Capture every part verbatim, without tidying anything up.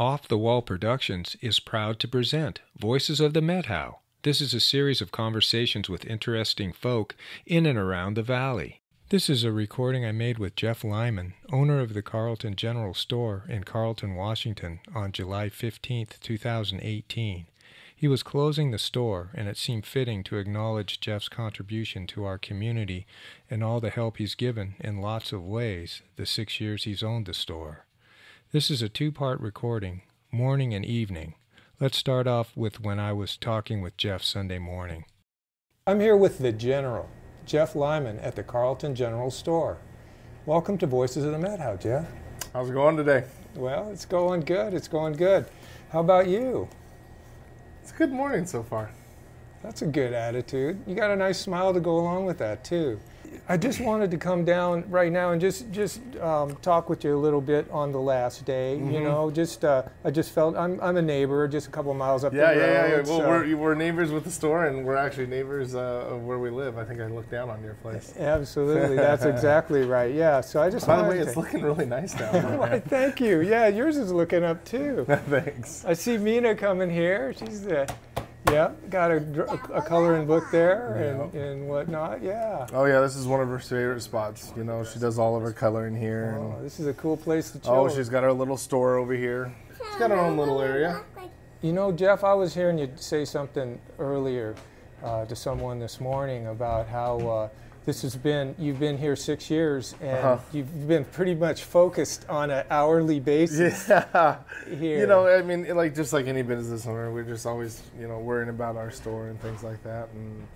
Off the Wall Productions is proud to present Voices of the Methow. This is a series of conversations with interesting folk in and around the valley. This is a recording I made with Jeff Lyman, owner of the Carlton General Store in Carlton, Washington, on July fifteenth, two thousand eighteen. He was closing the store, and it seemed fitting to acknowledge Jeff's contribution to our community and all the help he's given in lots of ways the six years he's owned the store. This is a two-part recording, morning and evening. Let's start off with when I was talking with Jeff Sunday morning. I'm here with the General, Jeff Lyman, at the Carlton General Store. Welcome to Voices of the Methow, Jeff. How's it going today? Well, it's going good. It's going good. How about you? It's a good morning so far. That's a good attitude. You got a nice smile to go along with that, too. I just wanted to come down right now and just just um, talk with you a little bit on the last day. Mm-hmm. You know, just uh, I just felt I'm I'm a neighbor, just a couple of miles up yeah, the road. Yeah, yeah, yeah. Well, so. we're we're neighbors with the store, and we're actually neighbors uh, of where we live. I think I looked down on your place. Absolutely, that's exactly right. Yeah. So I just. By the way, it's looking really nice down there. Why, thank you. Yeah, yours is looking up too. Thanks. I see Mina coming here. She's the. Yeah, got a, a coloring book there and, yeah. and whatnot, yeah. Oh yeah, this is one of her favorite spots. You know, she does all of her coloring here. Oh, and, this is a cool place to chill. Oh, she's got her little store over here. She's got her own little area. You know, Jeff, I was hearing you say something earlier uh, to someone this morning about how uh, this has been, you've been here six years and uh-huh. you've been pretty much focused on an hourly basis. Yeah. Here. You know, I mean, like just like any business owner, we're just always, you know, worrying about our store and things like that and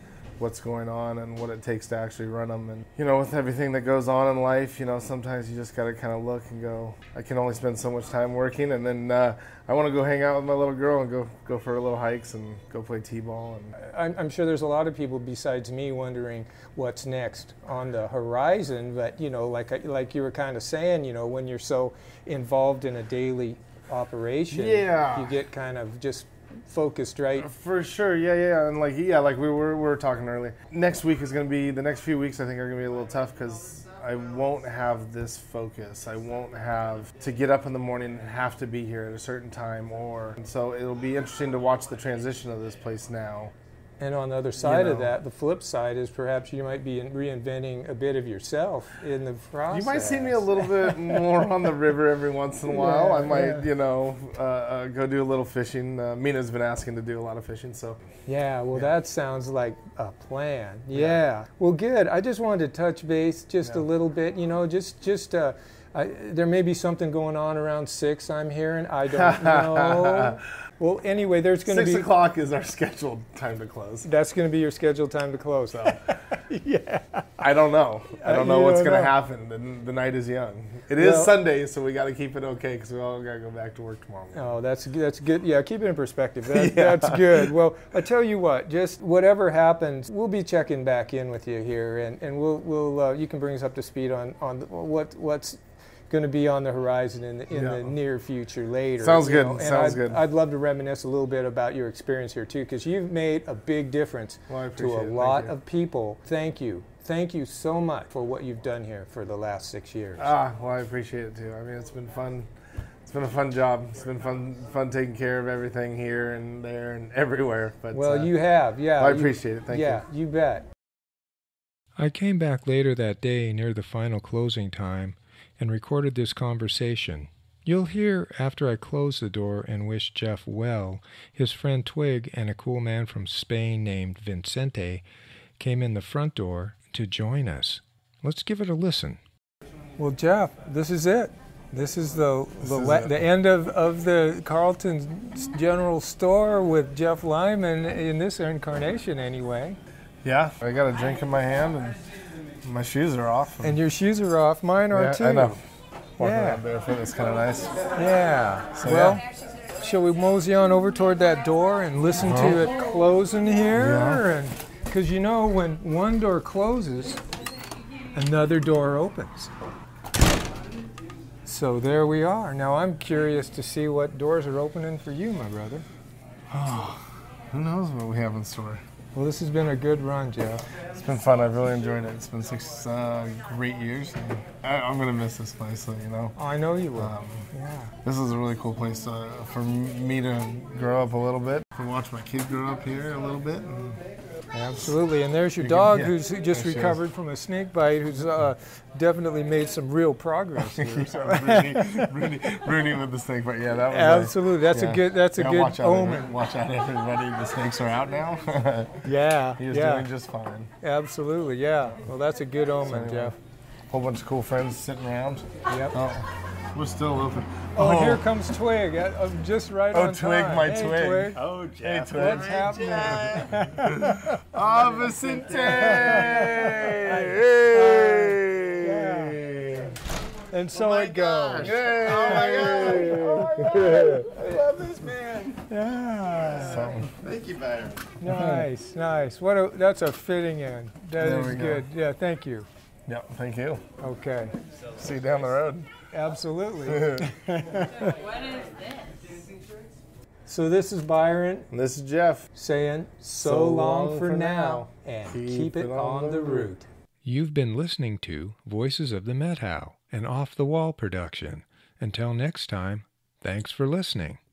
what's going on and what it takes to actually run them. And, you know, with everything that goes on in life, you know, sometimes you just got to kind of look and go, I can only spend so much time working. And then uh, I want to go hang out with my little girl and go, go for little hikes and go play t-ball. And I'm, I'm sure there's a lot of people besides me wondering what's next on the horizon. But, you know, like, like you were kind of saying, you know, when you're so involved in a daily operation, yeah. you get kind of just focused, right? For sure, yeah, yeah, and like, yeah, like we were, we were talking earlier. Next week is going to be, the next few weeks I think are going to be a little tough because I won't have this focus. I won't have to get up in the morning and have to be here at a certain time or, and so it'll be interesting to watch the transition of this place now. And on the other side you know, of that, the flip side is perhaps you might be reinventing a bit of yourself in the process. You might see me a little bit more on the river every once in a while. Yeah, I might, yeah. you know, uh, uh, go do a little fishing. Uh, Mina's been asking to do a lot of fishing, so. Yeah, well, yeah. that sounds like a plan. Yeah. yeah. Well, good. I just wanted to touch base just yeah. a little bit, you know, just, just, uh, I, there may be something going on around six, I'm hearing. I don't know. Well, anyway, there's going to be... Six o'clock is our scheduled time to close. That's going to be your scheduled time to close, though. yeah. I don't know. I don't know you what's going to happen. The, the night is young. It is well, Sunday, so we got to keep it okay because we all got to go back to work tomorrow morning. Oh, that's, that's good. Yeah, keep it in perspective. That, yeah. That's good. Well, I tell you what, just whatever happens, we'll be checking back in with you here, and, and we'll, we'll, uh, you can bring us up to speed on, on the, what, what's... going to be on the horizon in the, in yeah. the near future later. Sounds good. Know? And Sounds I'd, good. I'd love to reminisce a little bit about your experience here too, because you've made a big difference well, to a it. lot of people. Thank you. Thank you so much for what you've done here for the last six years. Ah, well, I appreciate it too. I mean, it's been fun. It's been a fun job. It's been fun, fun taking care of everything here and there and everywhere. But well, uh, you have. Yeah. Well, I appreciate you, it. Thank yeah, you. Yeah, you bet. I came back later that day near the final closing time and recorded this conversation. You'll hear, after I close the door and wish Jeff well, his friend Twig and a cool man from Spain named Vincente came in the front door to join us. Let's give it a listen. Well, Jeff, this is it. This is the the, this is the end of, of the Carlton General Store with Jeff Lyman in this incarnation anyway. Yeah, I got a drink in my hand and my shoes are off. And, and your shoes are off. Mine are yeah, too. I know. Walking yeah. around barefoot is kind of nice. Yeah. So, well, yeah. shall we mosey on over toward that door and listen uh-huh. to it close in here? Yeah. And because you know, when one door closes, another door opens. So there we are. Now I'm curious to see what doors are opening for you, my brother. Oh, who knows what we have in store? Well, this has been a good run, Jeff. It's been fun. I've really enjoyed it. It's been six uh, great years. I, I'm going to miss this place, you know. I know you will. Um, yeah. This is a really cool place uh, for me to grow up a little bit, to watch my kids grow up here a little bit. And absolutely. And there's your dog can, yeah, who's just recovered is. from a snake bite, who's uh, definitely made some real progress here. So. yeah, Rooney, Rooney, Rooney with the snake bite. Yeah, that was absolutely. A, that's yeah. a good. That's yeah, a good watch omen. Out watch out, everybody! The snakes are out now. yeah, he was yeah. doing just fine. Absolutely. Yeah. Well, that's a good omen, so anyway, Jeff. Whole bunch of cool friends sitting around. Yep. Oh, we're still open. Oh, and here comes Twig. I'm just right oh, on Twig, time. Oh, Twig, my hey, Twig. Twig. Oh, Jeff. Hey, Twig. What's happening? Oh, Vincente! Hey! Yeah. And so oh it goes. Yay. Oh, my God. Oh, my God. I love this man. Yeah. So. Thank you, Byron. Nice, nice. What a, that's a fitting in. That there is good. Go. Yeah, thank you. Yeah, thank you. Okay. See you down the road. Absolutely. What is this? So this is Byron. And this is Jeff. Saying so, so long, long for, for now, now and keep, keep it, it on, on the route. You've been listening to Voices of the Methow, an Off the Wall production. Until next time, thanks for listening.